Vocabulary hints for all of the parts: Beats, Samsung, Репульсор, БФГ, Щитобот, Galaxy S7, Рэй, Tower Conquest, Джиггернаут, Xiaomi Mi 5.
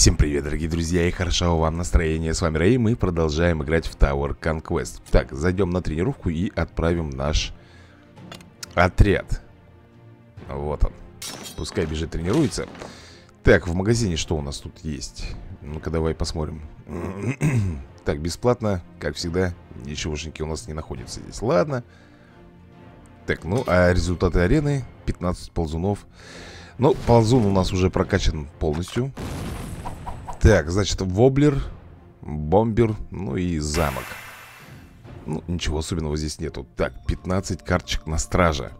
Всем привет, дорогие друзья, и хорошего вам настроения. С вами Рэй, мы продолжаем играть в Tower Conquest. Так, зайдем на тренировку и отправим наш отряд. Вот он. Пускай бежит, тренируется. Так, в магазине что у нас тут есть? Ну-ка, давай посмотрим. Так, бесплатно, как всегда, ничегошеньки у нас не находится здесь. Ладно. Так, ну, а результаты арены? 15 ползунов. Ну, ползун у нас уже прокачан полностью. Так, значит, воблер, бомбер, ну и замок. Ну, ничего особенного здесь нету. Так, 15 карточек на стража.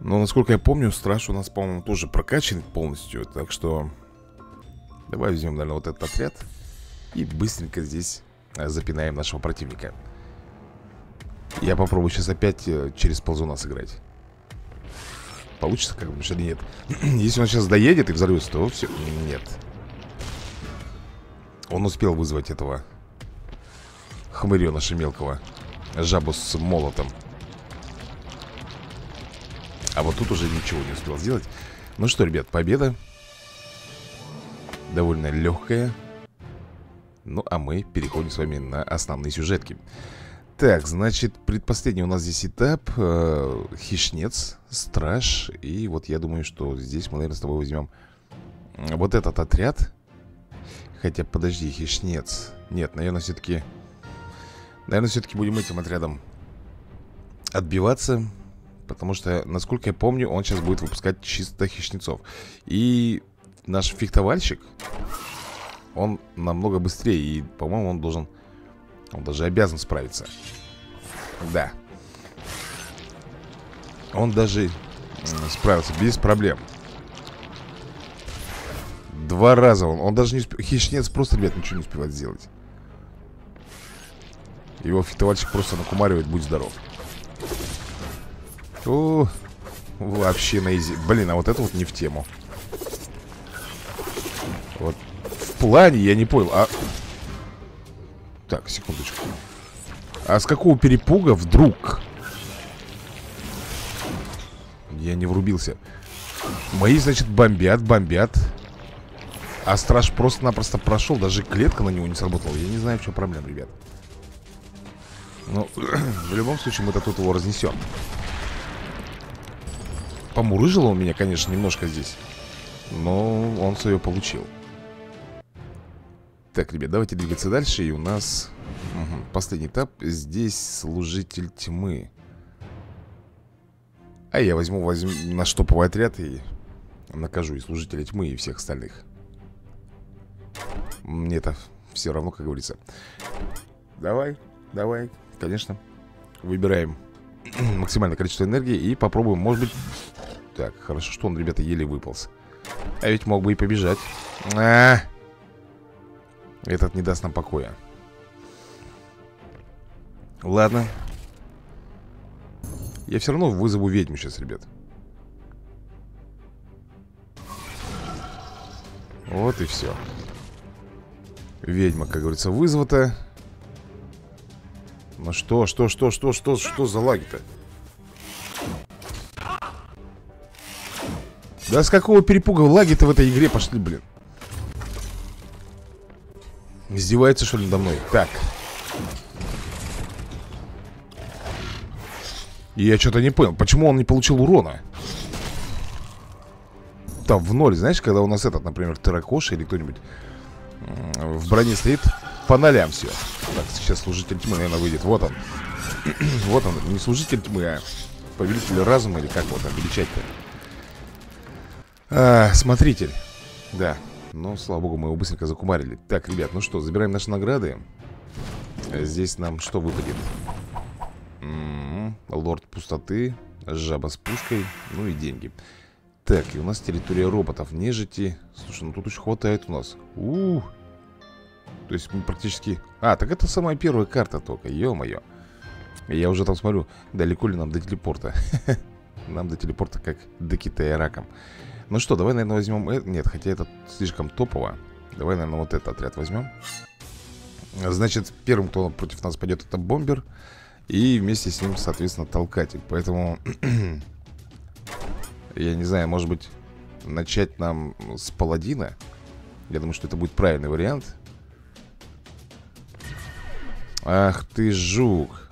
Но, насколько я помню, страж у нас, по-моему, тоже прокачан полностью. Так что давай возьмем, наверное, вот этот отряд и быстренько здесь запинаем нашего противника. Я попробую сейчас опять через ползуна сыграть. Получится как-нибудь или нет? Если он сейчас доедет и взорвется, то все. Нет. Он успел вызвать этого хмырю наша мелкого. Жабу с молотом. А вот тут уже ничего не успел сделать. Ну что, ребят, победа. Довольно легкая. Ну, а мы переходим с вами на основные сюжетки. Так, значит, предпоследний у нас здесь этап. Хищнец, страж. И вот я думаю, что здесь мы, наверное, с тобой возьмем вот этот отряд. Хотя, подожди, хищнец. Нет, наверное, все-таки... Наверное, все-таки будем этим отрядом отбиваться. Потому что, насколько я помню, он сейчас будет выпускать чисто хищнецов. И наш фехтовальщик, он намного быстрее. и, по-моему, он должен... Он даже обязан справиться. Да. Он даже справился без проблем. Два раза он даже не успевает. Хищнец просто, ребят, ничего не успевает сделать. Его фехтовальщик просто накумаривает, будь здоров. О, вообще на изи. Блин, а вот это вот не в тему. Вот в плане я не понял, а... Так, секундочку. А с какого перепуга вдруг? Я не врубился. Мои, значит, бомбят. А страж просто-напросто прошел. Даже клетка на него не сработала. Я не знаю, в чем проблема, ребят. Ну, в любом случае, мы-то тут его разнесем. Помурыжило он меня, конечно, немножко здесь. Но он свое получил. Так, ребят, давайте двигаться дальше. И у нас последний этап. Здесь служитель тьмы. А я возьму наш топовый отряд и накажу и служителя тьмы, и всех остальных. Мне это все равно, как говорится. Давай, конечно. Выбираем максимальное количество энергии и попробуем, может быть. Так, хорошо, что он, ребята, еле выполз. А ведь мог бы и побежать. Этот не даст нам покоя. Ладно. Я все равно вызову ведьму сейчас, ребят. Вот и все. Ведьма, как говорится, вызвата. Ну что за лаги-то? Да с какого перепуга лаги-то в этой игре пошли, блин? Издевается, что ли, надо мной? Так. Я что-то не понял, почему он не получил урона? Там в ноль, знаешь, когда у нас этот, например, Терракоша или кто-нибудь в броне стоит, по нолям все. Так, сейчас служитель тьмы, наверное, выйдет. Вот он. Вот он, не служитель тьмы, а повелитель разума, или как его там величать-то. Смотритель. Да. Ну, слава богу, мы его быстренько закумарили. Так, ребят, ну что, забираем наши награды. Здесь нам что выпадет? Лорд пустоты, жаба с пушкой, ну и деньги. Так, и у нас территория роботов, нежити. Слушай, ну тут еще хватает у нас. То есть мы практически... А, так это самая первая карта только, ё-моё. Я уже там смотрю, далеко ли нам до телепорта. Нам до телепорта как до Китая раком. Ну что, давай, наверное, возьмем... Нет, хотя это слишком топово. Давай, наверное, вот этот отряд возьмем. Значит, первым, кто против нас пойдет, это бомбер. И вместе с ним, соответственно, толкатель. Поэтому... Я не знаю, может быть, начать нам с паладина. Я думаю, что это будет правильный вариант. Ах ты жук.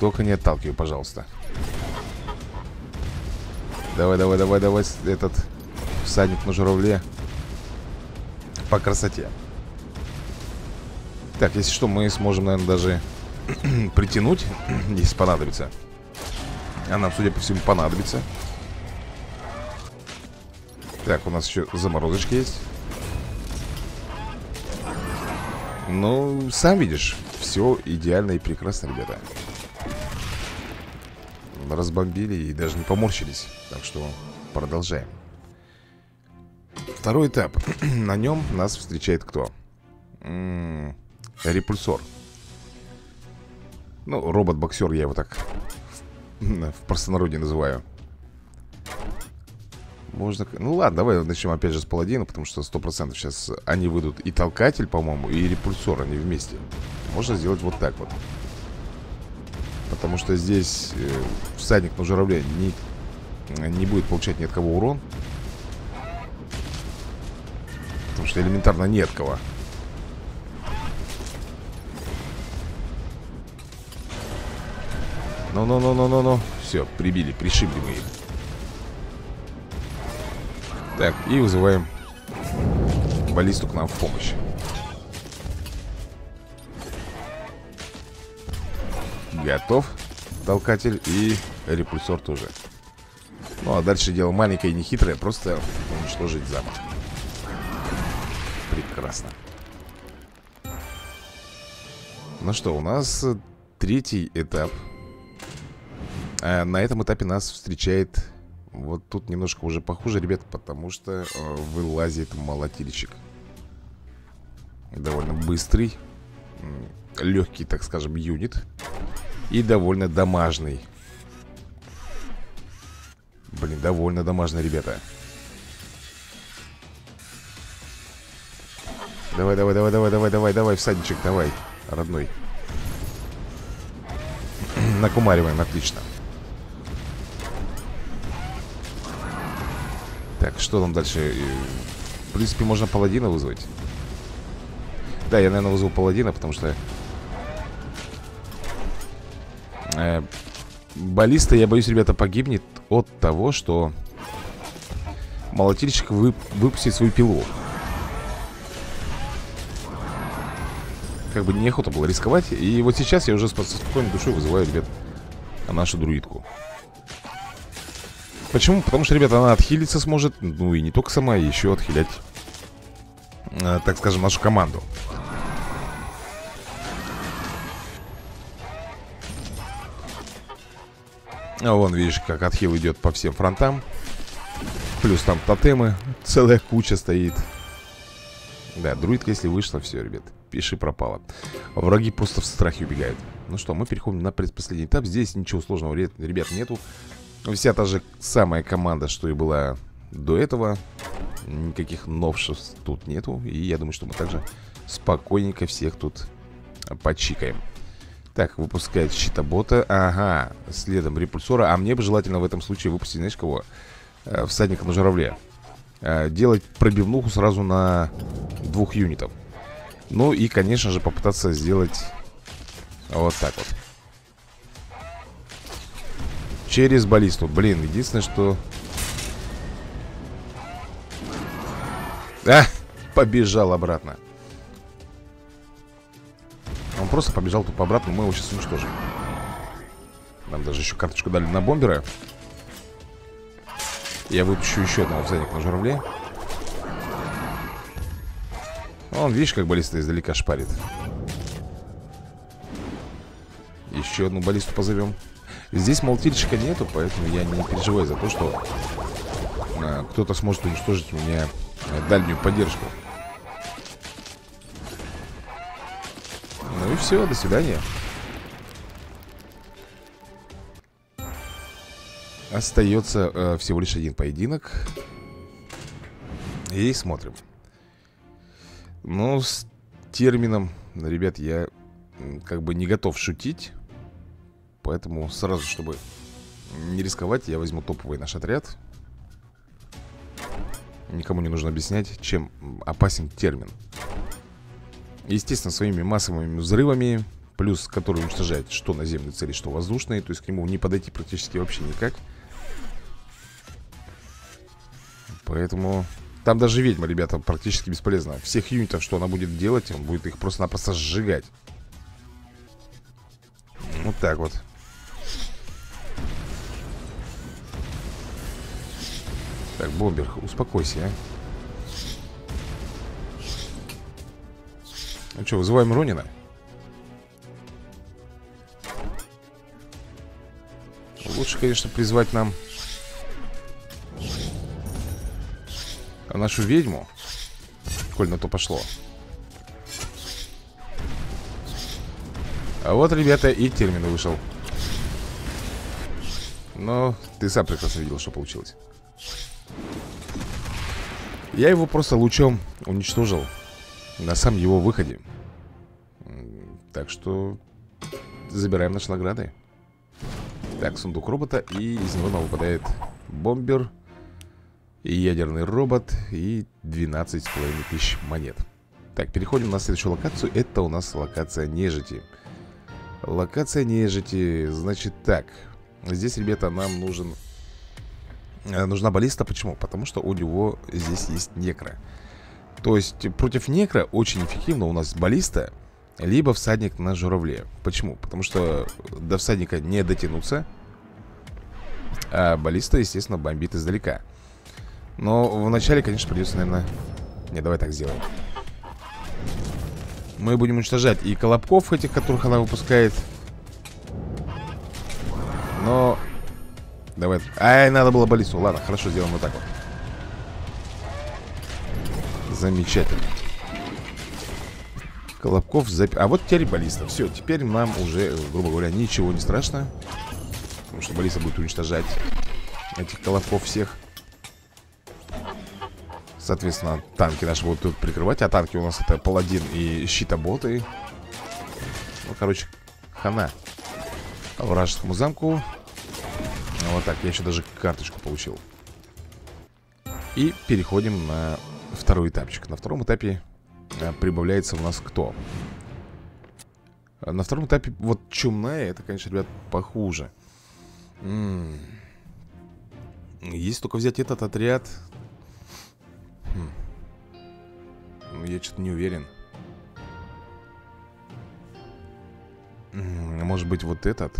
Только не отталкивай, пожалуйста. Давай, давай, давай, давай. Этот всадник на журавле. По красоте. Так, если что, мы сможем, наверное, даже притянуть, если понадобится. А нам, судя по всему, понадобится. Так, у нас еще заморозочки есть. Ну, сам видишь, все идеально и прекрасно, ребята. Разбомбили и даже не поморщились. Так что продолжаем. Второй этап. На нем нас встречает кто? Репульсор. Ну, робот-боксер, я его так в простонародье называю. Можно... Ну ладно, давай начнем опять же с паладина, потому что 100% сейчас они выйдут. И толкатель, по-моему, и репульсор, они вместе. Можно сделать вот так вот. Потому что здесь всадник на журавле не будет получать ни от кого урон. Потому что элементарно не от кого. Ну-ну-ну-ну-ну-ну. Все, прибили, пришибли мы их. Так, и вызываем баллисту к нам в помощь. Готов. Толкатель и репульсор тоже. Ну, а дальше дело маленькое и нехитрое. Просто уничтожить замок. Прекрасно. Ну что, у нас третий этап. А на этом этапе нас встречает... Вот тут немножко уже похуже, ребят, потому что вылазит молотильщик. Довольно быстрый, легкий, так скажем, юнит. И довольно дамажный. Блин, довольно дамажный, ребята. Давай, давай, давай, давай, давай, давай, давай, всадничек, давай, родной. Накумариваем, отлично. Так, что там дальше? В принципе, можно паладина вызвать. Да, я, наверное, вызову паладина, потому что... баллиста, я боюсь, ребята, погибнет от того, что молотильщик выпустит свою пилу. Как бы неохота было рисковать. И вот сейчас я уже со спокойной душой вызываю, ребят, нашу друидку. Почему? Потому что, ребята, она отхилиться сможет. Ну и не только сама, еще отхилять, так скажем, нашу команду. А вон, видишь, как отхил идет по всем фронтам. Плюс там тотемы. Целая куча стоит. Да, друидка, если вышла, все, ребят, пиши пропало. Враги просто в страхе убегают. Ну что, мы переходим на предпоследний этап. Здесь ничего сложного, ребят, нету. Вся та же самая команда, что и была до этого. Никаких новшеств тут нету. И я думаю, что мы также спокойненько всех тут почикаем. Так, выпускает щитобота. Ага, следом репульсора. А мне бы желательно в этом случае выпустить, знаешь кого? Всадника на журавле. Делать пробивнуху сразу на двух юнитов. Ну и, конечно же, попытаться сделать вот так вот. Через баллисту. Блин, единственное, что... А, побежал обратно. Он просто побежал тупо обратно, мы его сейчас уничтожим. Нам даже еще карточку дали на бомбера. Я выпущу еще одного всадника на журавле. Он, видишь, как баллиста издалека шпарит. Еще одну баллисту позовем. Здесь молотильщика нету, поэтому я не переживаю за то, что кто-то сможет уничтожить у меня дальнюю поддержку. Ну и все, до свидания. Остается всего лишь один поединок. И смотрим. Ну, с термином, ребят, я как бы не готов шутить. Поэтому сразу, чтобы не рисковать, я возьму топовый наш отряд. Никому не нужно объяснять, чем опасен термин. Естественно, своими массовыми взрывами, плюс который уничтожает что наземные цели, что воздушные. То есть к нему не подойти практически вообще никак. Поэтому... Там даже ведьма, ребята, практически бесполезна. Всех юнитов, что она будет делать, он будет их просто-напросто сжигать. Вот так вот. Так, бомбер, успокойся, а. Ну что, вызываем Ронина? Лучше, конечно, призвать нам нашу ведьму, коль на то пошло. А вот, ребята, и термин вышел. Но ты сам прекрасно видел, что получилось. Я его просто лучом уничтожил на сам его выходе. Так что забираем наши награды. Так, сундук робота. И из него нам выпадает бомбер и ядерный робот, и 12 500 монет. Так, переходим на следующую локацию. Это у нас локация нежити. Локация нежити. Значит так, здесь, ребята, нам нужна баллиста. Почему? Потому что у него здесь есть некро. То есть против некро очень эффективно у нас баллиста, либо всадник на журавле. Почему? Потому что до всадника не дотянуться, а баллиста, естественно, бомбит издалека. Но вначале, конечно, придется, наверное... Не, давай так сделаем. Мы будем уничтожать и колобков этих, которых она выпускает. Но... Давай... Ай, надо было баллисту. Ладно, хорошо, сделаем вот так вот. Замечательно. Колобков запи... А вот теперь баллиста. Все, теперь нам уже, грубо говоря, ничего не страшно. Потому что баллиста будет уничтожать этих колобков всех. Соответственно, танки наши будут тут прикрывать. А танки у нас это паладин и щитоботы. Ну, короче, хана вражескому замку. Вот так, я еще даже карточку получил. И переходим на второй этапчик. На втором этапе прибавляется у нас кто? На втором этапе вот чумная. Это, конечно, ребят, похуже. Если только взять этот отряд... Ну, я что-то не уверен. Может быть, вот этот?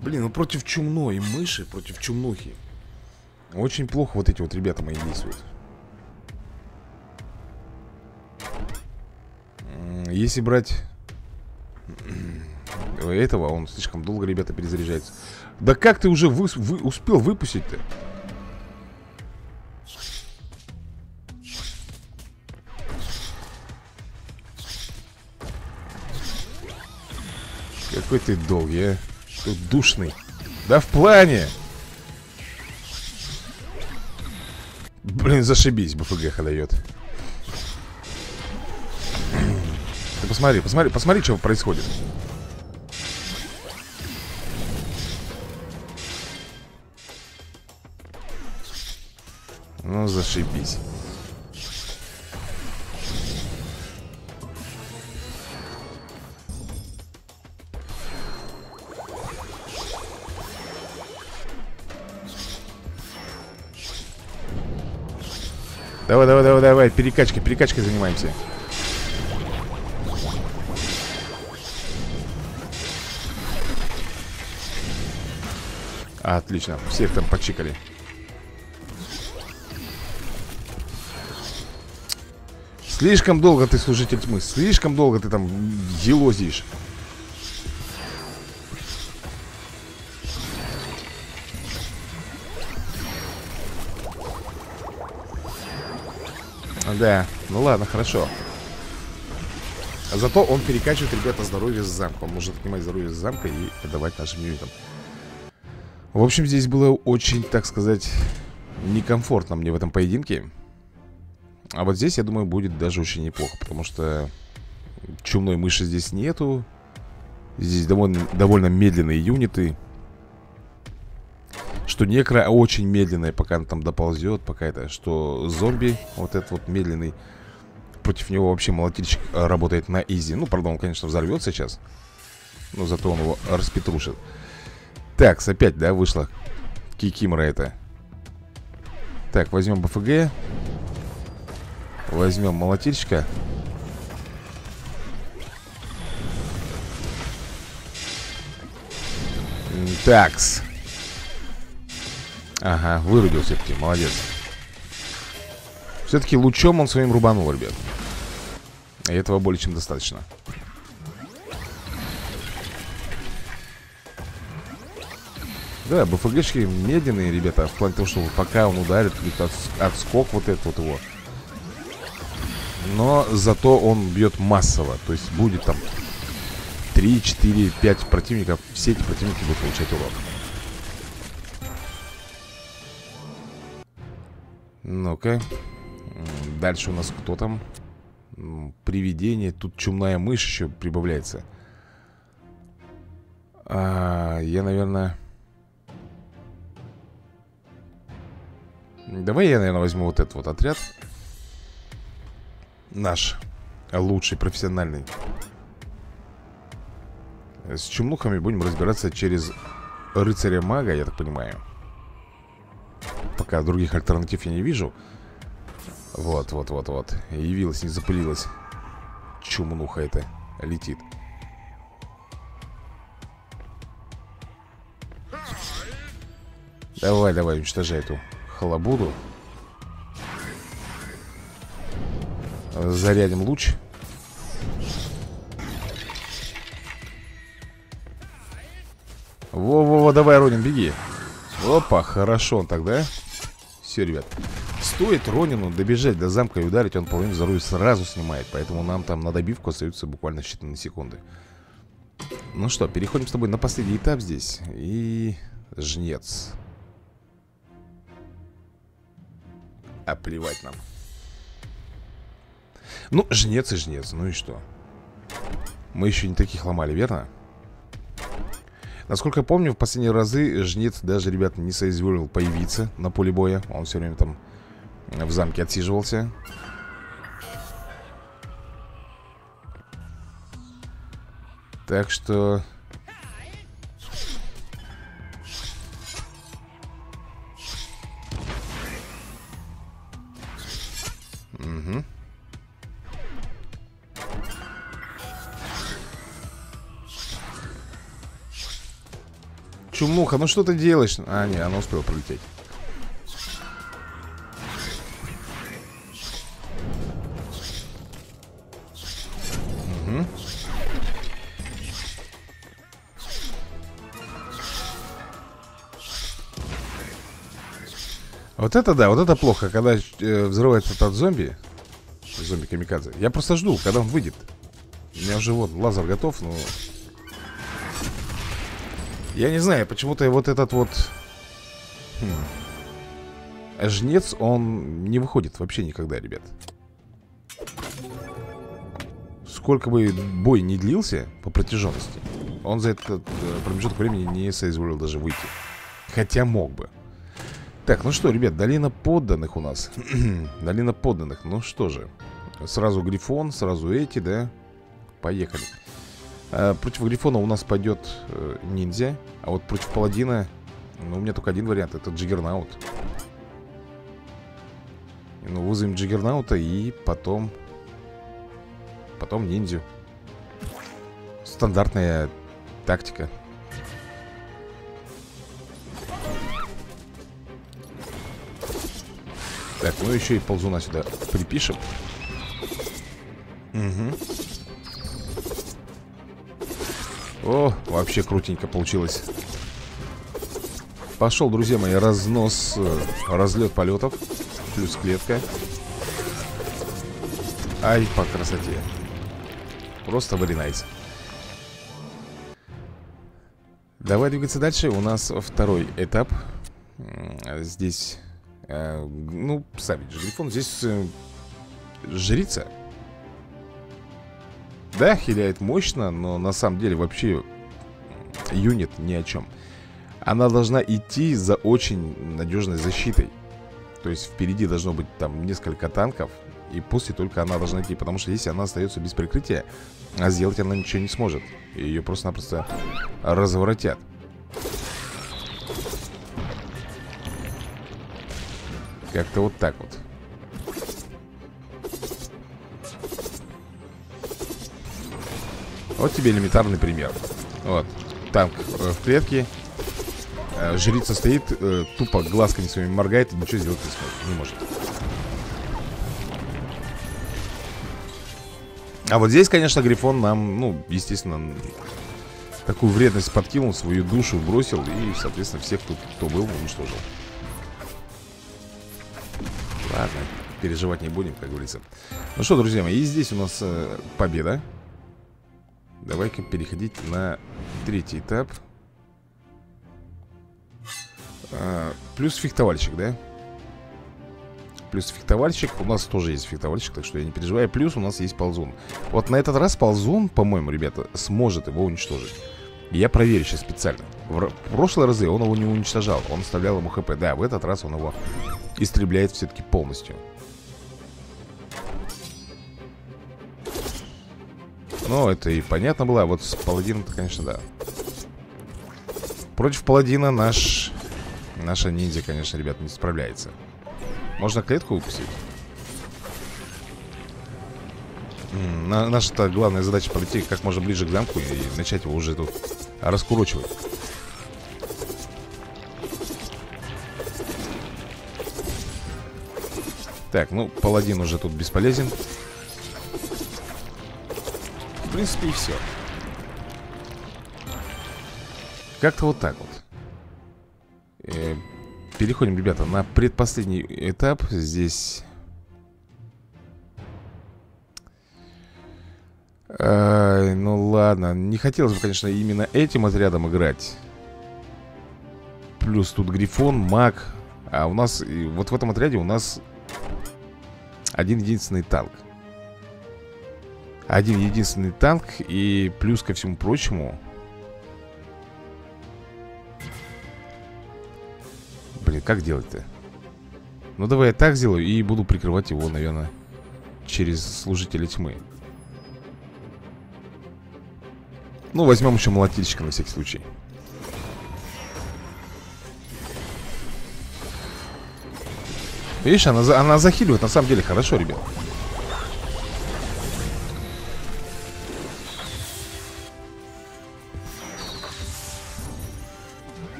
Блин, ну против чумной мыши, против чумнухи очень плохо вот эти вот ребята мои действуют. Если брать этого, он слишком долго, ребята, перезаряжается. Да как ты уже успел выпустить-то? Какой ты долгий, а? Ты душный. Да в плане! Блин, зашибись, БФГ ходает. Ты посмотри, посмотри, что происходит. Ну, зашибись. Давай, давай, перекачкой занимаемся. Отлично, всех там подчикали. Слишком долго ты, служитель тьмы, слишком долго ты там елозишь. Да, ну ладно, хорошо. Зато он перекачивает, ребята, здоровье с замка. Он может отнимать здоровье с замка и отдавать нашим юнитам. В общем, здесь было очень, так сказать, некомфортно мне в этом поединке. А вот здесь, я думаю, будет даже очень неплохо. Потому что чумной мыши здесь нету. Здесь довольно медленные юниты. что некро очень медленное, пока он там доползет, пока это, что зомби, вот этот вот медленный, против него вообще молотильщик работает на изи. Ну, правда, он, конечно, взорвет сейчас, но зато он его распетрушит. Так, опять, да, вышла кикимора это. Так, возьмем БФГ, возьмем молотильщика. Такс. Ага, вырубил все-таки, молодец. Все-таки лучом он своим рубанул, ребят. И этого более чем достаточно. Да, БФГшки медленные, ребята. В плане того, что пока он ударит, отскок вот этот вот его. Но зато он бьет массово. То есть будет там 3, 4, 5 противников. Все эти противники будут получать урон. Ну-ка. Дальше у нас кто там? Привидение. Тут чумная мышь еще прибавляется. Я, наверное... Давай я, наверное, возьму вот этот вот отряд. Наш лучший, профессиональный. С чумнухами будем разбираться через рыцаря-мага, я так понимаю. Пока других альтернатив я не вижу. Вот. Явилась, не запылилась. Чумнуха это летит. Давай, уничтожай эту халабуду. Зарядим луч. Во-во-во, давай, Ронин, беги. Опа, хорошо он тогда. Все, ребят. Стоит Ронину добежать до замка и ударить, он половину здоровья сразу снимает. Поэтому нам там на добивку остаются буквально считанные секунды. Ну что, переходим с тобой на последний этап здесь. И... жнец. А плевать нам. Ну, жнец и жнец, ну и что? Мы еще не таких ломали, верно? Насколько помню, в последние разы жнец даже, ребят, не соизволил появиться на поле боя. Он все время там в замке отсиживался. Так что... Угу. Чумуха, ну что ты делаешь? А, не, она успела пролететь. Угу. Вот это да, вот это плохо, когда взрывается этот зомби. Зомби-камикадзе. Я просто жду, когда он выйдет. У меня уже вот лазер готов, но... Я не знаю, почему-то вот этот вот жнец, он не выходит вообще никогда, ребят. Сколько бы бой не длился по протяженности, он за этот промежуток времени не соизволил даже выйти. Хотя мог бы. Так, ну что, ребят, долина подданных у нас. Долина подданных, ну что же. Сразу Грифон, сразу эти, да. Поехали. Против Грифона у нас пойдет ниндзя. А вот против Паладина, ну, у меня только один вариант. Это Джиггернаут. Ну, вызовем Джиггернаута и потом... Потом ниндзю. Стандартная тактика. Так, ну еще и ползуна сюда припишем. Угу. О, вообще крутенько получилось. Пошел, друзья мои, разнос, разлет полетов. Плюс клетка. Ай, по красоте. Просто варинайз. Давай двигаться дальше. У нас второй этап. Здесь, ну, сами Грифон. Здесь жрица. Да, хиляет мощно, но на самом деле вообще юнит ни о чем. она должна идти за очень надежной защитой. То есть впереди должно быть там несколько танков, и после только она должна идти. Потому что если она остается без прикрытия, а сделать она ничего не сможет. Ее просто-напросто разворотят. Как-то вот так вот. Вот тебе элементарный пример. Вот, танк в клетке. Жрица стоит, тупо глазками своими моргает и ничего сделать не может. А вот здесь, конечно, Грифон нам, ну, естественно, такую вредность подкинул, свою душу бросил. И, соответственно, всех, кто был, уничтожил. Ладно, переживать не будем, как говорится. Ну что, друзья мои, и здесь у нас победа. Давай-ка переходить на третий этап. Плюс фехтовальщик, да? Плюс фехтовальщик. У нас тоже есть фехтовальщик, так что я не переживаю. Плюс у нас есть ползун. Вот на этот раз ползун, по-моему, ребята, сможет его уничтожить. Я проверю сейчас специально. В прошлые разы он его не уничтожал. Он оставлял ему хп. Да, в этот раз он его истребляет все-таки полностью. Ну, это и понятно было. Вот с паладином-то, конечно, да. Против паладина наша ниндзя, конечно, ребят, не справляется. Можно клетку выпустить. Наша-то главная задача подойти как можно ближе к замку и начать его уже тут раскурочивать. Так, ну, паладин уже тут бесполезен. В принципе, и все. Как-то вот так вот. Переходим, ребята, на предпоследний этап. Здесь ну ладно. Не хотелось бы, конечно, именно этим отрядом играть. Плюс тут Грифон, маг. А у нас, вот в этом отряде у нас один единственный танк. Один единственный танк. И плюс ко всему прочему, блин, как делать-то? Ну, давай я так сделаю и буду прикрывать его, наверное, через служителя тьмы. Ну, возьмем еще молотильщика на всякий случай. Видишь, она захиливает, на самом деле, хорошо, ребят.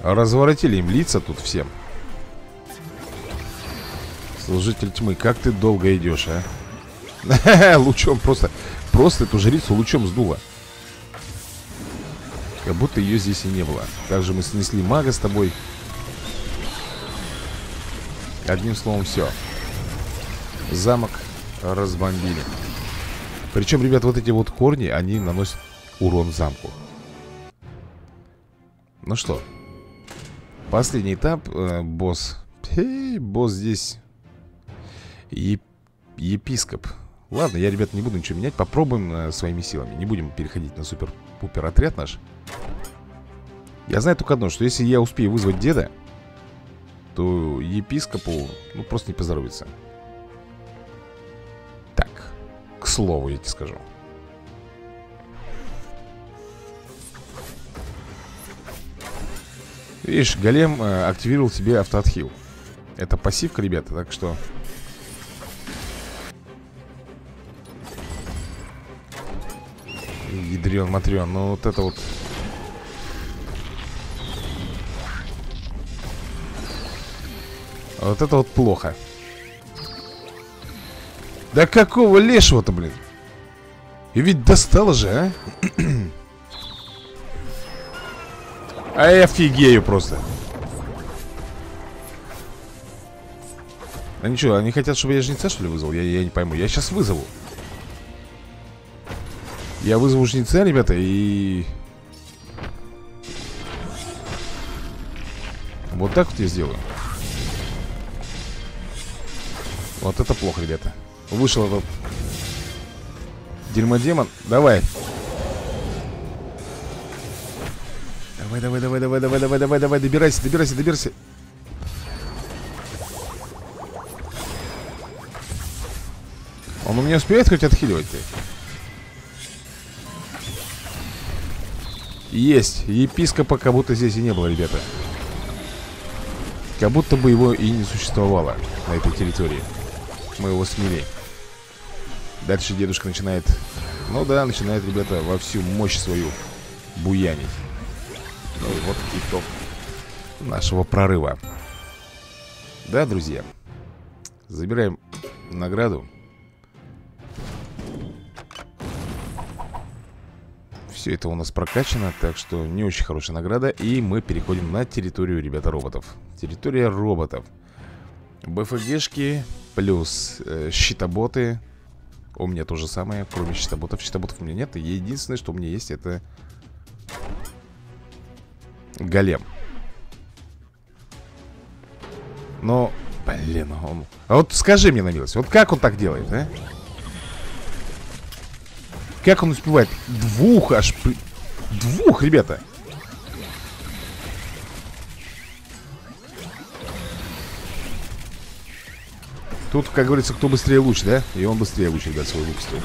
Разворотили им лица тут всем. Служитель тьмы, как ты долго идешь, а? Лучом просто эту жрицу лучом сдуло. Как будто ее здесь и не было. Также мы снесли мага с тобой. Одним словом, все. Замок разбомбили. Причем, ребят, вот эти вот корни, они наносят урон замку. Ну что, последний этап, босс. Босс здесь епископ. Ладно, я, ребят, не буду ничего менять. Попробуем своими силами. Не будем переходить на супер-пупер отряд наш. Я знаю только одно, что если я успею вызвать деда, то епископу, ну, просто не поздоровится. Так, к слову, я тебе скажу. Видишь, голем активировал себе автоотхил. Это пассивка, ребята, так что... Ядрен, матрен, ну вот это вот... Вот это вот плохо. Да какого лешего-то, блин? И ведь достало же, а? А я офигею просто. А ничего, они хотят, чтобы я жнеца, что ли, вызвал? Я не пойму, я сейчас вызову. Я вызову жнеца, ребята, и... Вот так вот я сделаю. Вот это плохо, ребята. Вышел этот дерьмодемон. Давай. Давай, давай, давай, давай, давай, давай, давай, давай, добирайся, добирайся, добирайся. Он у меня успеет хоть отхиливать-то? Есть. Епископа как будто здесь и не было, ребята. Как будто бы его и не существовало на этой территории. Мы его смели. Дальше дедушка начинает... Ну да, начинает, ребята, во всю мощь свою буянить. Ну вот итог нашего прорыва. Да, друзья. Забираем награду. Все это у нас прокачано, так что не очень хорошая награда. И мы переходим на территорию, ребята, роботов. Территория роботов. БФГшки плюс щитоботы. У меня то же самое, кроме щитоботов. Щитоботов у меня нет. И единственное, что у меня есть, это голем. Но, блин, он... А вот скажи мне на милость, вот как он так делает, а? Как он успевает? Двух аж... Двух, ребята! Тут, как говорится, кто быстрее луч, да? И он быстрее луч, ребят, свой лук стоит.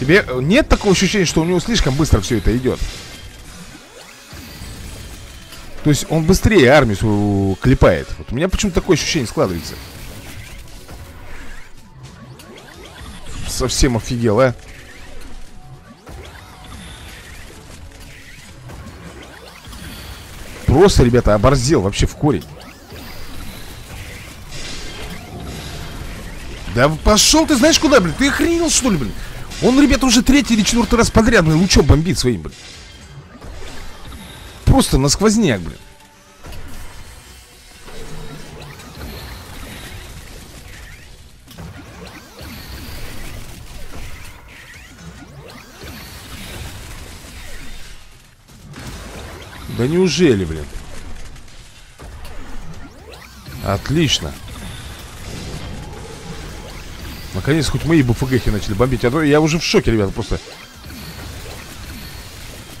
Тебе нет такого ощущения, что у него слишком быстро все это идет? То есть он быстрее армию свою клепает. Вот у меня почему-то такое ощущение складывается. Совсем офигел, а? Просто, ребята, оборзел вообще в корень. Да пошел ты знаешь куда, блин? Ты охренел, что ли, блин? Он, ребята, уже третий или четвертый раз подряд, блин, лучом бомбит своим, блин. Просто на сквозняк, блин. Да неужели, блин? Отлично. Наконец, хоть мои БФГхи начали бомбить. А то я уже в шоке, ребята, просто.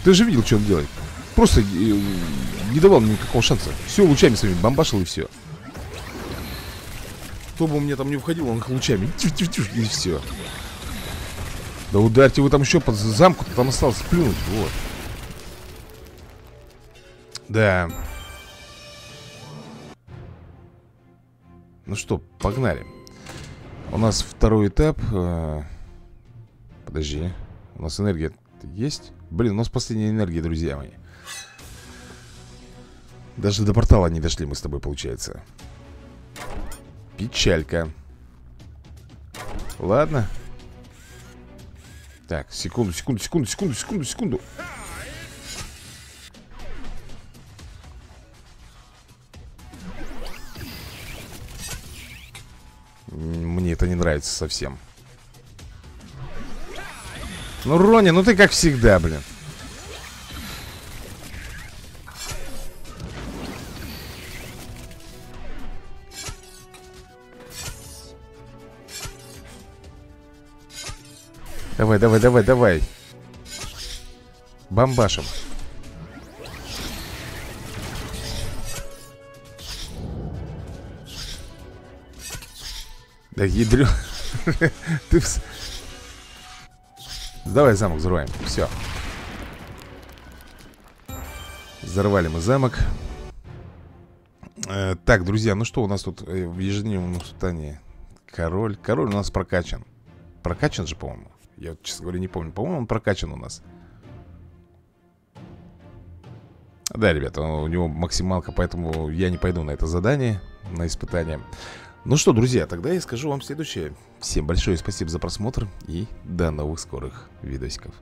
Ты же видел, что он делает. Просто не давал мне никакого шанса. Все, лучами своими бомбашил и все. Кто бы у меня там не входил, он их лучами. Тих-тих-тих, и все. Да ударьте вы там еще под замку, там осталось плюнуть. Вот. Да. Ну что, погнали. У нас второй этап. Подожди. У нас энергия есть? Блин, у нас последняя энергия, друзья мои. Даже до портала не дошли мы с тобой, получается. Печалька. Ладно. Так, секунду, секунду, секунду, секунду, секунду, секунду. Мне это не нравится совсем. Ну, Рони, ну ты как всегда, блин. Давай, давай, давай, давай. Бомбашим. Да ядрю. Ты... Давай замок взрываем. Все. Взорвали мы замок. Так, друзья, ну что у нас тут в ежедневном сутане? Король. Король у нас прокачан. Прокачан же, по-моему. Я, честно говоря, не помню. По-моему, он прокачан у нас. Да, ребята, у него максималка, поэтому я не пойду на это задание, на испытание. Ну что, друзья, тогда я скажу вам следующее. Всем большое спасибо за просмотр и до новых скорых видосиков.